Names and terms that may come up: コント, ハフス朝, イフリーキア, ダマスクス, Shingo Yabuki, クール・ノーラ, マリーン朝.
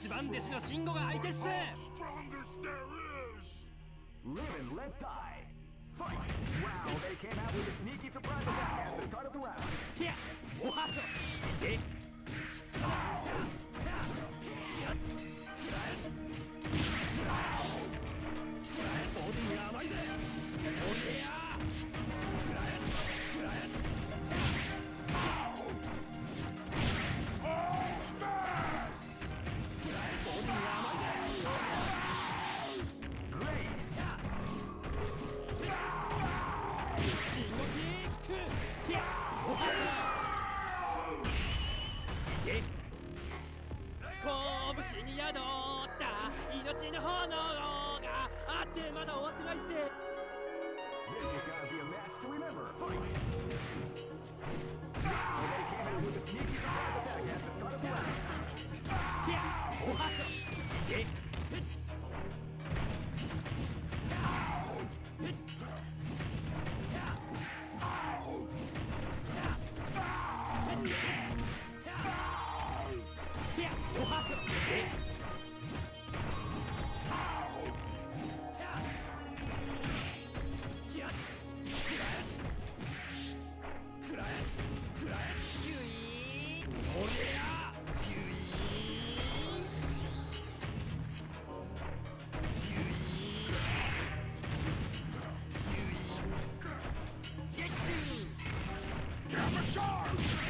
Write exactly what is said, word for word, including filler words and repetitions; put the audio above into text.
一番弟子の信号が相手っす。 Charge!